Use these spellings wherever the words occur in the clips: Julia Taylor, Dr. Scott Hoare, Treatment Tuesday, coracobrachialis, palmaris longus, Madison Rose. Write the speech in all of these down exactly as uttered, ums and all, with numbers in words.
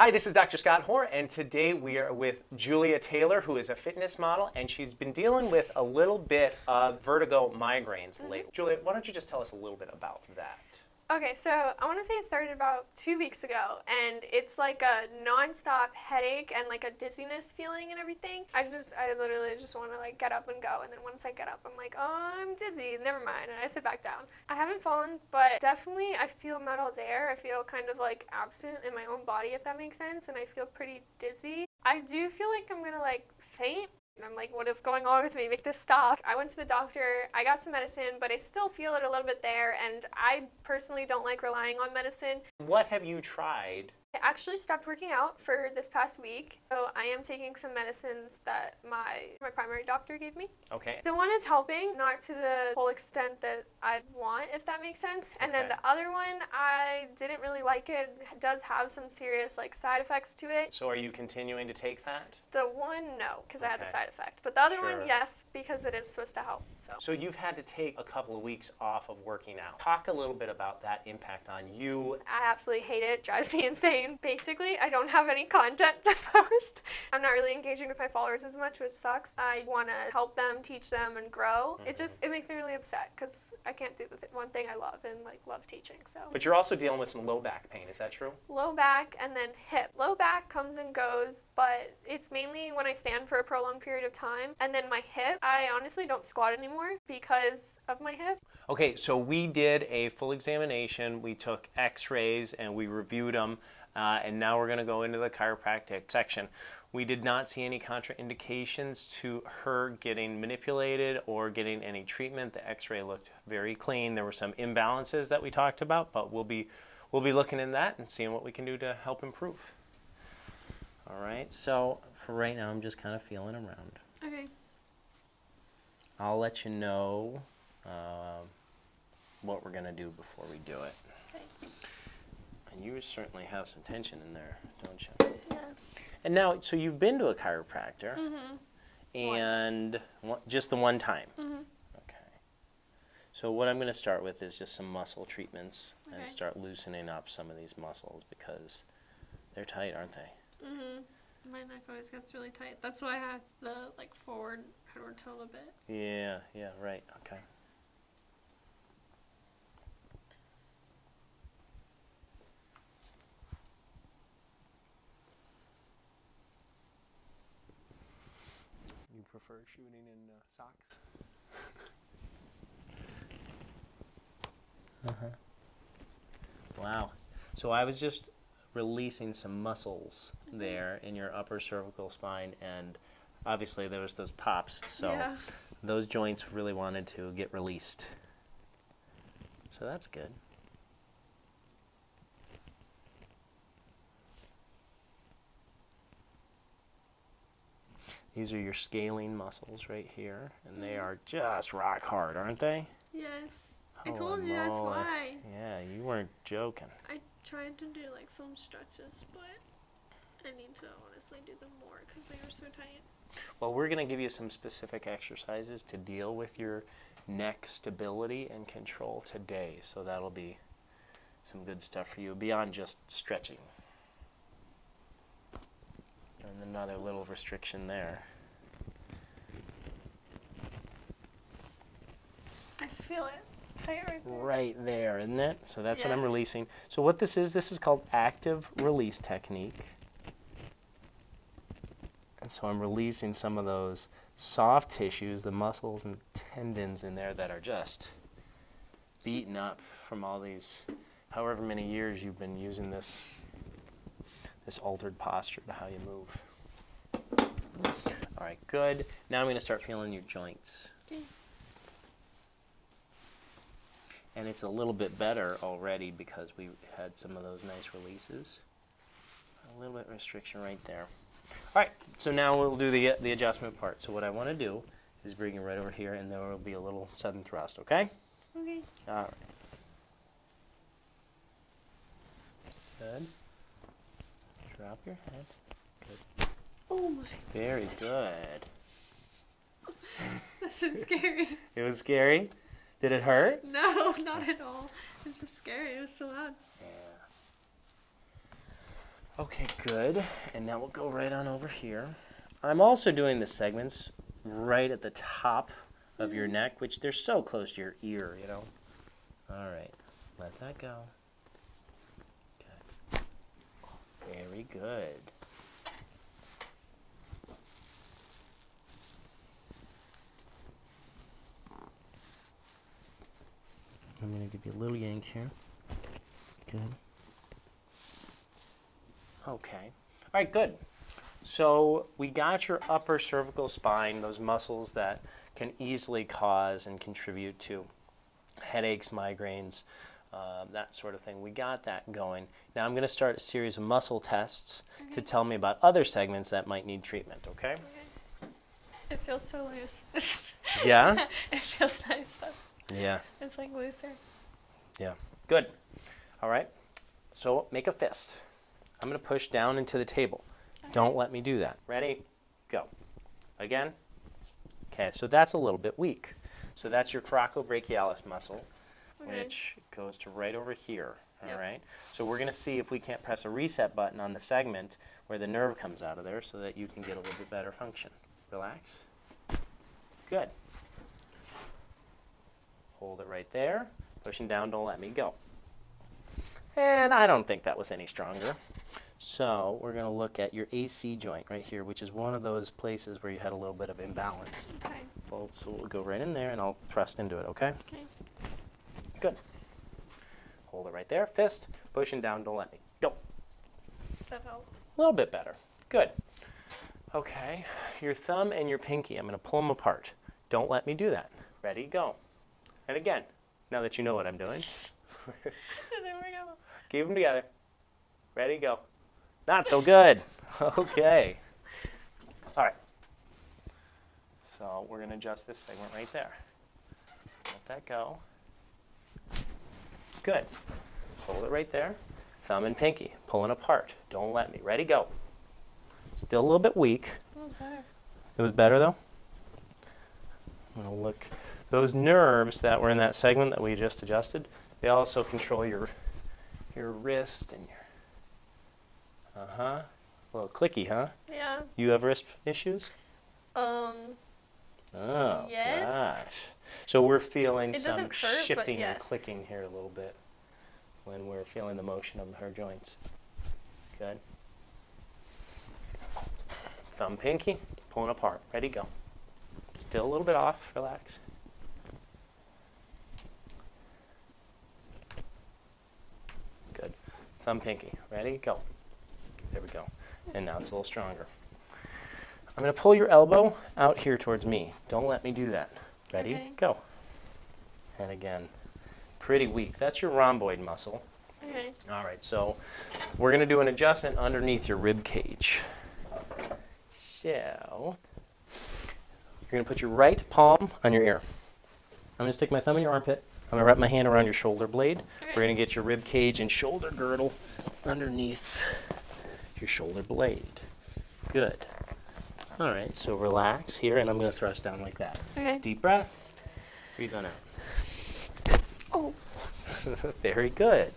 Hi, this is Doctor Scott Hoare, and today we are with Julia Taylor, who is a fitness model, and she's been dealing with a little bit of vertigo migraines mm-hmm. lately. Julia, why don't you just tell us a little bit about that? Okay, so I want to say it started about two weeks ago, and it's like a non-stop headache and like a dizziness feeling and everything. I just, I literally just want to like get up and go, and then once I get up, I'm like, oh, I'm dizzy, never mind, and I sit back down. I haven't fallen, but definitely I feel not all there. I feel kind of like absent in my own body, if that makes sense, and I feel pretty dizzy. I do feel like I'm gonna like faint. I'm like, what is going on with me? Make this stop. I went to the doctor, I got some medicine, but I still feel it a little bit there, and I personally don't like relying on medicine. What have you tried? I actually stopped working out for this past week, so I am taking some medicines that my, my primary doctor gave me. Okay. The one is helping, not to the whole extent that I want, if that makes sense. And okay. then the other one, I didn't really like it. It does have some serious like side effects to it. So are you continuing to take that? The one, no, because okay. I had the side effect. But the other sure. one, yes, because it is supposed to help. So. so you've had to take a couple of weeks off of working out. Talk a little bit about that impact on you. I absolutely hate it. It drives me insane. Basically, I don't have any content to post. I'm not really engaging with my followers as much, which sucks. I want to help them, teach them, and grow. Mm-hmm. It just, it makes me really upset because I can't do the th one thing I love and like love teaching, so. But you're also dealing with some low back pain, is that true? Low back and then hip. Low back comes and goes, but it's mainly when I stand for a prolonged period of time. And then my hip, I honestly don't squat anymore because of my hip. Okay, so we did a full examination. We took x-rays and we reviewed them. Uh, and now we're going to go into the chiropractic section. We did not see any contraindications to her getting manipulated or getting any treatment. The x-ray looked very clean. There were some imbalances that we talked about, but we'll be, we'll be looking in that and seeing what we can do to help improve. All right, so for right now, I'm just kind of feeling around. Okay. I'll let you know uh, what we're going to do before we do it. Okay. And you certainly have some tension in there, don't you? Yes. And now, so you've been to a chiropractor. Mm-hmm. And one, just the one time? Mm-hmm. Okay. So what I'm going to start with is just some muscle treatments okay. and start loosening up some of these muscles because they're tight, aren't they? Mm-hmm. My neck always gets really tight. That's why I have the, like, forward, headward tilt a bit. Yeah, yeah, right, okay. Prefer shooting in uh, socks. Uh-huh. Wow. So I was just releasing some muscles mm-hmm. there in your upper cervical spine, and obviously there was those pops, so yeah. those joints really wanted to get released. So that's good. These are your scaling muscles right here, and they are just rock hard, aren't they? Yes. Oh, I told you, that's why. Yeah, you weren't joking. I tried to do like some stretches, but I need to honestly do them more because they are so tight. Well, we're going to give you some specific exercises to deal with your neck stability and control today, so that'll be some good stuff for you beyond just stretching. And another little restriction there. I feel it tight right there. Right there, isn't it? So that's yes. what I'm releasing. So what this is, this is called active release technique. And so I'm releasing some of those soft tissues, the muscles and tendons in there that are just beaten up from all these, however many years you've been using this this altered posture to how you move. All right, good. Now I'm going to start feeling your joints. Okay. And it's a little bit better already because we had some of those nice releases. A little bit of restriction right there. All right, so now we'll do the, the adjustment part. So what I want to do is bring you right over here, and there will be a little sudden thrust, okay? Okay. All right. Good. Drop your head. Good. Oh my. Very good. This is scary. It was scary? Did it hurt? No, not at all. It was just scary. It was so loud. Yeah. Okay, good. And now we'll go right on over here. I'm also doing the segments right at the top of your neck, which they're so close to your ear, you know. All right, let that go. Okay. Very good. I'm going to give you a little yank here. Good. Okay. All right, good. So we got your upper cervical spine, those muscles that can easily cause and contribute to headaches, migraines, uh, that sort of thing. We got that going. Now I'm going to start a series of muscle tests okay. to tell me about other segments that might need treatment, okay? okay. It feels so loose. Yeah? It feels nice, though. Yeah. It's like looser. Yeah. Good. All right. So make a fist. I'm going to push down into the table. Okay. Don't let me do that. Ready? Go. Again? Okay, so that's a little bit weak. So that's your coracobrachialis muscle, okay. which goes to right over here, yep. all right? So we're going to see if we can't press a reset button on the segment where the nerve comes out of there so that you can get a little bit better function. Relax. Good. Hold it right there. Pushing down, don't let me go. And I don't think that was any stronger. So we're going to look at your A C joint right here, which is one of those places where you had a little bit of imbalance. Okay. So we'll go right in there, and I'll press into it, okay? Okay. Good. Hold it right there. Fist, pushing down, don't let me go. That helped. A little bit better. Good. Okay. Your thumb and your pinky, I'm going to pull them apart. Don't let me do that. Ready, go. And again, now that you know what I'm doing. There we go. Keep them together. Ready, go. Not so good. Okay. All right. So we're going to adjust this segment right there. Let that go. Good. Hold it right there. Thumb and pinky, pulling apart. Don't let me. Ready, go. Still a little bit weak. Okay. It was better, though? I'm going to look. Those nerves that were in that segment that we just adjusted, they also control your your wrist and your uh-huh. A little clicky, huh? Yeah. You have wrist issues? Um Oh yes. gosh. So we're feeling it some hurt, shifting yes. and clicking here a little bit when we're feeling the motion of her joints. Good. Thumb pinky, pulling apart. Ready, go. Still a little bit off, relax. Thumb pinky. Ready? Go. There we go. And now it's a little stronger. I'm going to pull your elbow out here towards me. Don't let me do that. Ready? Okay. Go. And again, pretty weak. That's your rhomboid muscle. Okay. All right, so we're going to do an adjustment underneath your rib cage. So you're going to put your right palm on your ear. I'm going to stick my thumb in your armpit. I'm going to wrap my hand around your shoulder blade. Right. We're going to get your rib cage and shoulder girdle underneath your shoulder blade. Good. All right, so relax here, and I'm going to thrust down like that. Okay. Deep breath. Breathe on out. Oh. Very good.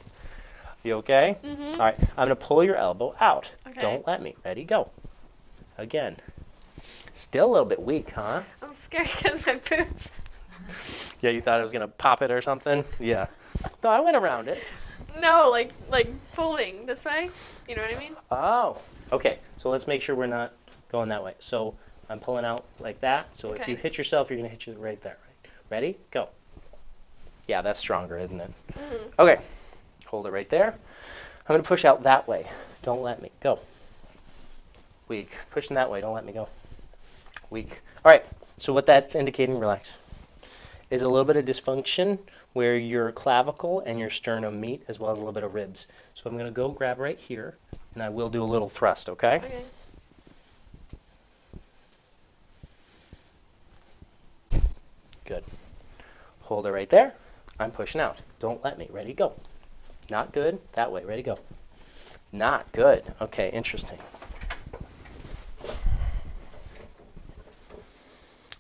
You okay? Mm-hmm. All right, I'm going to pull your elbow out. Okay. Don't let me. Ready, go. Again. Still a little bit weak, huh? I'm scared because my boobs. Yeah, you thought I was going to pop it or something? Yeah. No, I went around it. No, like like pulling this way. You know what I mean? Oh, okay. So let's make sure we're not going that way. So I'm pulling out like that. So okay. if you hit yourself, you're going to hit you right there. Right? Ready? Go. Yeah, that's stronger, isn't it? Mm-hmm. Okay. Hold it right there. I'm going to push out that way. Don't let me. Go. Weak. Pushing that way. Don't let me go. Weak. All right. So what that's indicating, relax. Is a little bit of dysfunction where your clavicle and your sternum meet, as well as a little bit of ribs. So I'm going to go grab right here, and I will do a little thrust, okay? Okay. Good. Hold it right there. I'm pushing out. Don't let me. Ready, go. Not good. That way. Ready, go. Not good. Okay, interesting.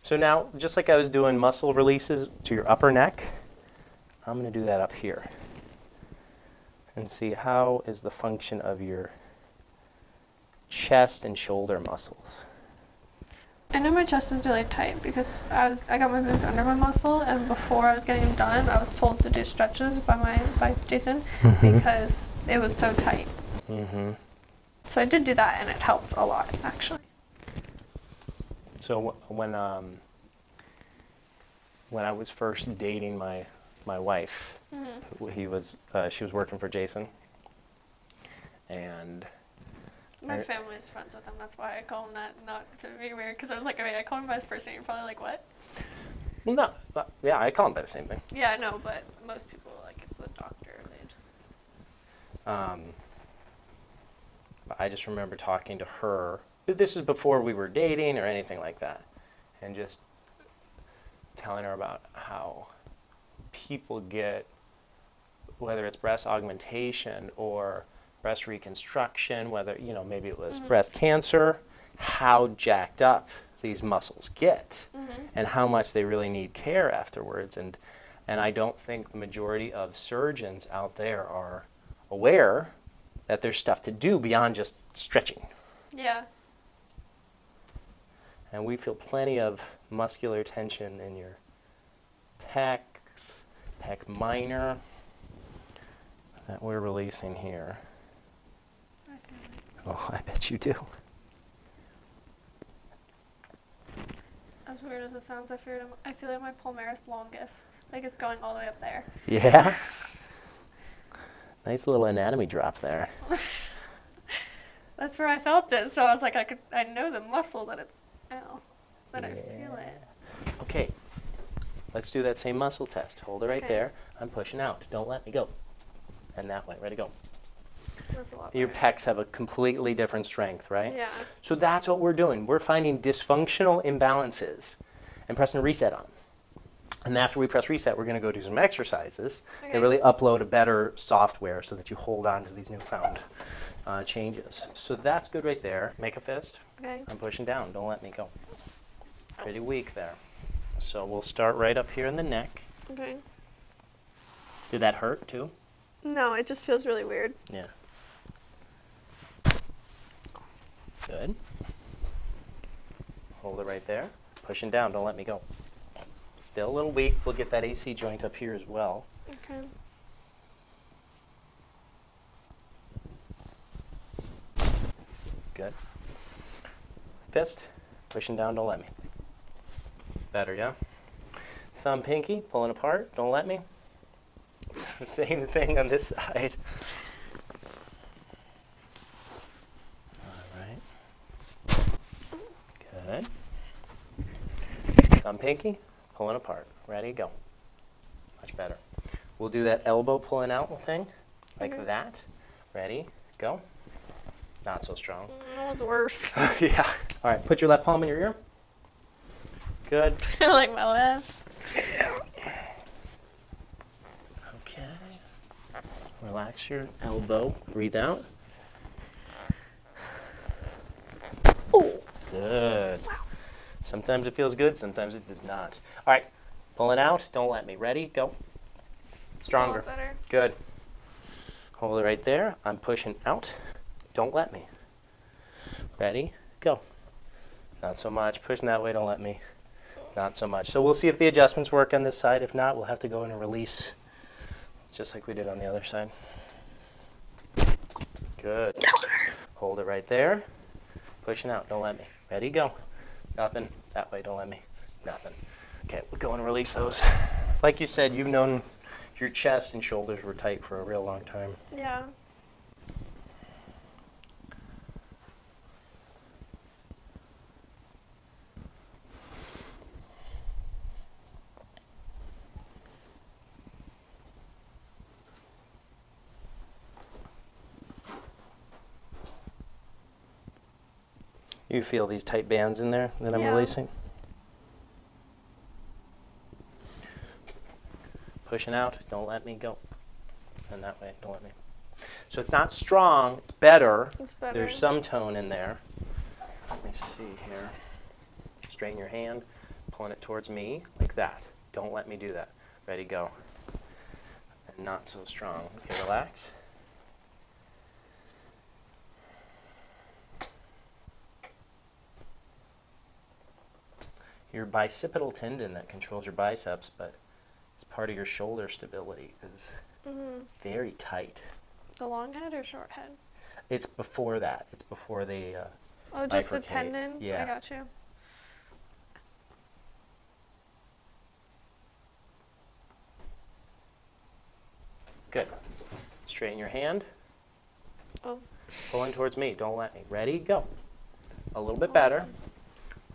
So now, just like I was doing muscle releases to your upper neck, I'm going to do that up here and see how is the function of your chest and shoulder muscles. I know my chest is really tight because I was I got my boots under my muscle, and before I was getting them done, I was told to do stretches by my by Jason mm-hmm. because it was so tight. Mm-hmm. So I did do that, and it helped a lot, actually. So w when um when I was first dating my my wife, mm-hmm. he was uh, she was working for Jason, and. My family is friends with him. That's why I call him that, not to be weird, because I was like, I mean, I call him by his first name. You're probably like, what? Well, no. But, yeah, I call him by the same thing. Yeah, I know, but most people, like, it's the doctor. They'd... Um, I just remember talking to her. This is before we were dating or anything like that. And just telling her about how people get, whether it's breast augmentation or breast reconstruction, whether, you know, maybe it was mm-hmm. breast cancer, how jacked up these muscles get mm-hmm. and how much they really need care afterwards. And, and I don't think the majority of surgeons out there are aware that there's stuff to do beyond just stretching. Yeah. And we feel plenty of muscular tension in your pecs, pec minor, that we're releasing here. Oh, I bet you do. As weird as it sounds, I feel like I feel like my palmaris longus, like it's going all the way up there. Yeah. Nice little anatomy drop there. That's where I felt it, so I was like, I could, I know the muscle that it's, ow, that yeah. I feel it. Okay, let's do that same muscle test. Hold it right okay. there. I'm pushing out. Don't let me go. And that way, ready to go. Your pecs have a completely different strength, right? Yeah. So that's what we're doing. We're finding dysfunctional imbalances and pressing reset on. And after we press reset, we're going to go do some exercises okay. that really upload a better software so that you hold on to these newfound uh, changes. So that's good right there. Make a fist. Okay. I'm pushing down. Don't let me go. Pretty weak there. So we'll start right up here in the neck. Okay. Did that hurt too? No, it just feels really weird. Yeah. Good. Hold it right there. Pushing down. Don't let me go. Still a little weak. We'll get that A C joint up here as well. Okay. Good. Fist. Pushing down. Don't let me. Better, yeah? Thumb, pinky. Pulling apart. Don't let me. Same thing on this side. Thumb pinky, pulling apart. Ready, go. Much better. We'll do that elbow pulling out thing, like okay. that. Ready, go. Not so strong. That was worse. Yeah. All right, put your left palm in your ear. Good. I like my left. Yeah. Okay. Relax your elbow. Breathe out. Oh. Good. Wow. Sometimes it feels good, sometimes it does not. All right, pull it out. Don't let me. Ready? Go. Stronger. Better. Good. Hold it right there. I'm pushing out. Don't let me. Ready? Go. Not so much. Pushing that way. Don't let me. Not so much. So we'll see if the adjustments work on this side. If not, we'll have to go in and release, just like we did on the other side. Good. Hold it right there. Pushing out. Don't let me. Ready? Go. Nothing. That way, don't let me. Nothing. Okay, we'll go and release those. Like you said, you've known your chest and shoulders were tight for a real long time. Yeah. You feel these tight bands in there that I'm yeah. releasing? Pushing out, don't let me go. And that way, don't let me. So it's not strong, it's better. It's better. There's some tone in there. Let me see here. Straighten your hand, pulling it towards me, like that. Don't let me do that. Ready, go. And not so strong. Okay, relax. your bicipital tendon that controls your biceps, but it's part of your shoulder stability, is mm-hmm. very tight. The long head or short head? It's before that. It's before the uh, oh, just bifurcate. The tendon? Yeah. I got you. Good. Straighten your hand. Oh. Pulling towards me. Don't let me. Ready? Go. A little bit better.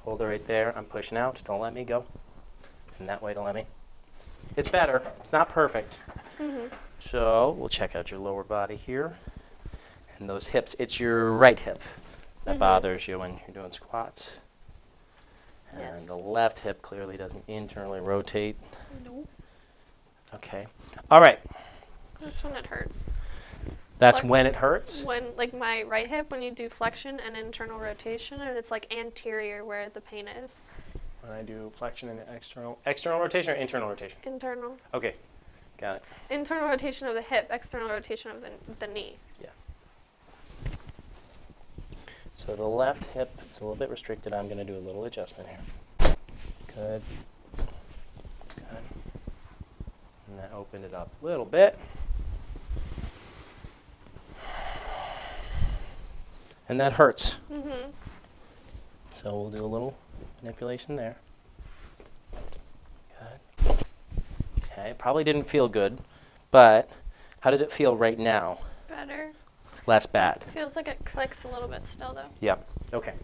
Hold it right there. I'm pushing out. Don't let me go. And that way, don't let me. It's better. It's not perfect. Mm-hmm. So we'll check out your lower body here. And those hips. It's your right hip that mm-hmm. bothers you when you're doing squats. And yes. the left hip clearly doesn't internally rotate. Nope. Okay. All right. That's when it hurts. That's Flex when it hurts? When, like my right hip, when you do flexion and internal rotation, and it's like anterior where the pain is. When I do flexion and external, external rotation or internal rotation? Internal. Okay, got it. Internal rotation of the hip, external rotation of the, the knee. Yeah. So the left hip is a little bit restricted. I'm going to do a little adjustment here. Good. Good. And that opened it up a little bit. And that hurts. Mm-hmm. So we'll do a little manipulation there. Good. Okay, probably didn't feel good, but how does it feel right now? Better. Less bad. Feels like it clicks a little bit still, though. Yep. Okay.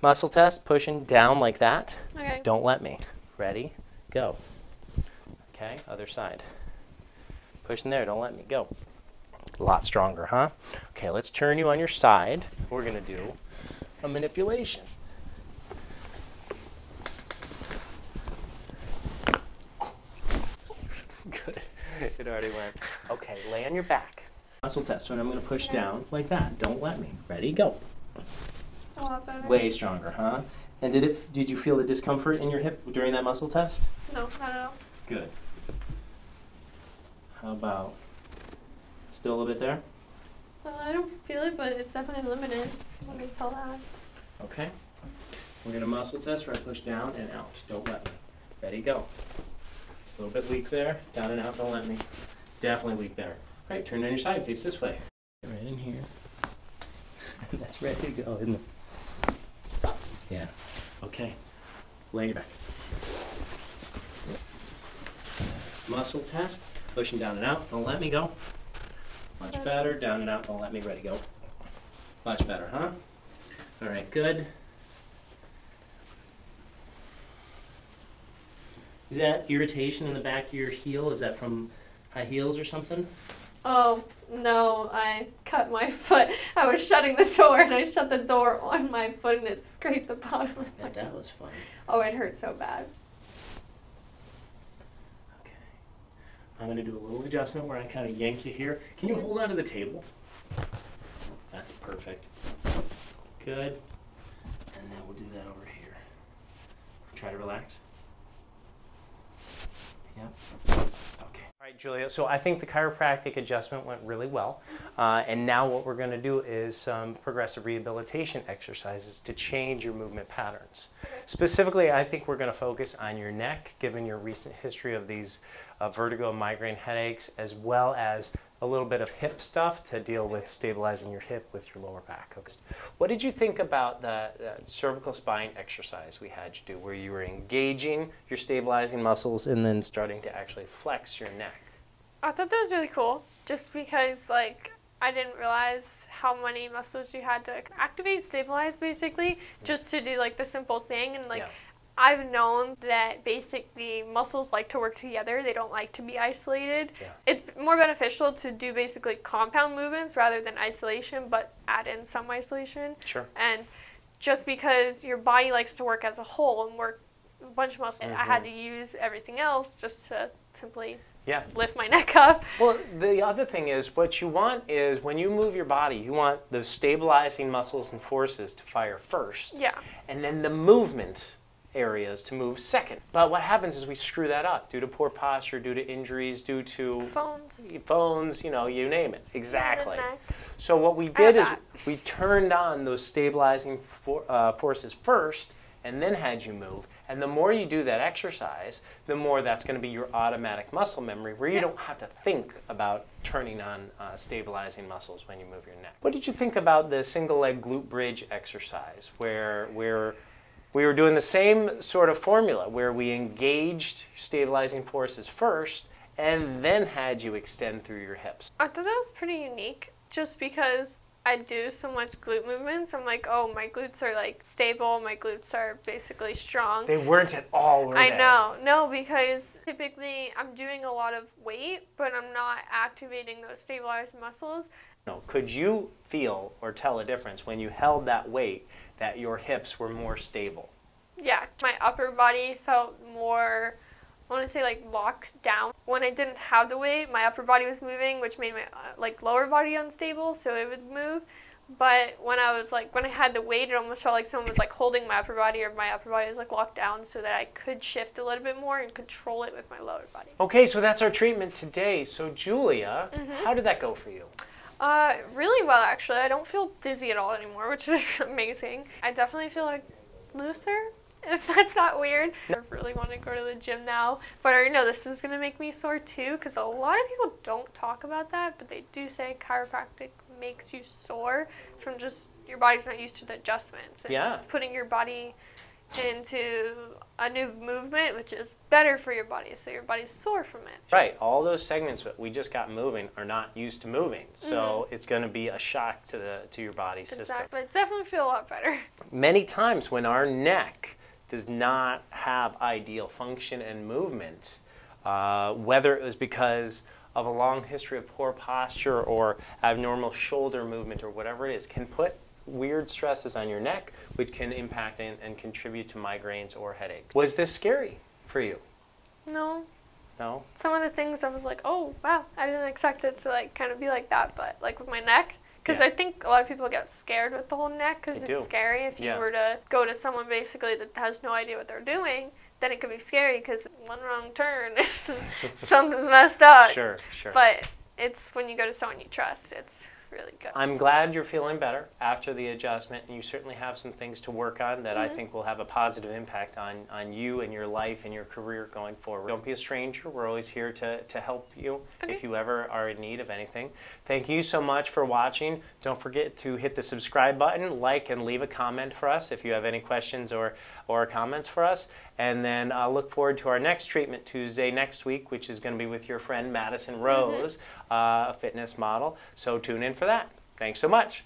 Muscle test, pushing down like that. Okay. Don't let me. Ready? Go. Okay, other side. Pushing there, don't let me. Go. A lot stronger, huh? Okay, let's turn you on your side. We're going to do a manipulation. Good. It already went. Okay, lay on your back. Muscle test, and I'm going to push down like that. Don't let me. Ready, go. A lot better. Way stronger, huh? And did it? Did you feel the discomfort in your hip during that muscle test? No, not at all. Good. How about... Still a little bit there? Well, I don't feel it, but it's definitely limited. Let me tell that. Okay. We're going to muscle test where I push down and out. Don't let me. Ready, go. A little bit weak there. Down and out. Don't let me. Definitely weak there. All right, turn on your side. Face this way. Right in here. That's ready to go, isn't it? Yeah. Okay. Lay your back. Muscle test. Pushing down and out. Don't let me go. Much better. Down and out. Don't let me. Ready, go. Much better, huh? All right, good. Is that irritation in the back of your heel? Is that from high heels or something? Oh, no. I cut my foot. I was shutting the door, and I shut the door on my foot, and it scraped the bottom of my foot. That was fun. Oh, it hurt so bad. I'm going to do a little adjustment where I kind of yank you here. Can you hold onto the table? That's perfect. Good. And then we'll do that over here. Try to relax. Yep. Okay. All right, Julia. So I think the chiropractic adjustment went really well. Uh, and now what we're going to do is some progressive rehabilitation exercises to change your movement patterns. Specifically, I think we're going to focus on your neck, given your recent history of these uh, vertigo, migraine headaches, as well as a little bit of hip stuff to deal with stabilizing your hip with your lower back. Okay. What did you think about the, the cervical spine exercise we had you do, where you were engaging your stabilizing muscles and then starting to actually flex your neck? I thought that was really cool, just because, like, I didn't realize how many muscles you had to activate, stabilize, basically, just to do, like, the simple thing. And, like, yeah. I've known that basically muscles like to work together. They don't like to be isolated. Yeah. It's more beneficial to do basically compound movements rather than isolation, but add in some isolation. Sure. And just because your body likes to work as a whole and work a bunch of muscles, mm-hmm. I had to use everything else just to simply... Yeah. Lift my neck up. Well, the other thing is what you want is when you move your body, you want those stabilizing muscles and forces to fire first. Yeah. And then the movement areas to move second. But what happens is we screw that up due to poor posture, due to injuries, due to... Phones. Phones, you know, you name it. Exactly. So what we did is we turned on those stabilizing for, uh, forces first and then had you move. And the more you do that exercise, the more that's going to be your automatic muscle memory, where you don't have to think about turning on uh, stabilizing muscles when you move your neck. What did you think about the single leg glute bridge exercise, where we're We were doing the same sort of formula where we engaged stabilizing forces first and then had you extend through your hips? I thought that was pretty unique just because I do so much glute movements. I'm like, oh, my glutes are like stable. My glutes are basically strong. They weren't at all, were they? I know. No, because typically I'm doing a lot of weight, but I'm not activating those stabilized muscles. No, could you feel or tell a difference when you held that weight that your hips were more stable? Yeah, my upper body felt more, I want to say, like locked down. When I didn't have the weight, my upper body was moving, which made my uh, like lower body unstable, so it would move. But when I was like, when I had the weight, it almost felt like someone was like holding my upper body, or my upper body was like locked down so that I could shift a little bit more and control it with my lower body. Okay, so that's our treatment today. So Julia, mm-hmm. how did that go for you? Uh, really well, actually. I don't feel dizzy at all anymore, which is amazing. I definitely feel like looser, if that's not weird. I really want to go to the gym now, but I already know this is going to make me sore too, because a lot of people don't talk about that, but they do say chiropractic makes you sore from just your body's not used to the adjustments. And yeah. It's putting your body into a new movement, which is better for your body, so your body's sore from it. Right, all those segments that we just got moving are not used to moving, so mm-hmm. it's going to be a shock to the to your body exactly. system. But I definitely feel a lot better. Many times when our neck does not have ideal function and movement, uh, whether it was because of a long history of poor posture or abnormal shoulder movement or whatever it is, can put weird stresses on your neck, which can impact and, and contribute to migraines or headaches. Was this scary for you? No. No? Some of the things I was like, oh, wow, I didn't expect it to like kind of be like that, but like with my neck, because yeah. I think a lot of people get scared with the whole neck because it's do. scary. If you yeah. were to go to someone basically that has no idea what they're doing, then it could be scary because one wrong turn, something's messed up. Sure, sure. But it's when you go to someone you trust, it's really good. I'm glad you're feeling better after the adjustment, and you certainly have some things to work on that mm-hmm. I think will have a positive impact on, on you and your life and your career going forward. Don't be a stranger. We're always here to, to help you okay. if you ever are in need of anything. Thank you so much for watching. Don't forget to hit the subscribe button, like, and leave a comment for us if you have any questions or, or comments for us. And then I'll look forward to our next treatment Tuesday next week, which is going to be with your friend Madison Rose, mm-hmm. uh, a fitness model. So tune in for that. Thanks so much.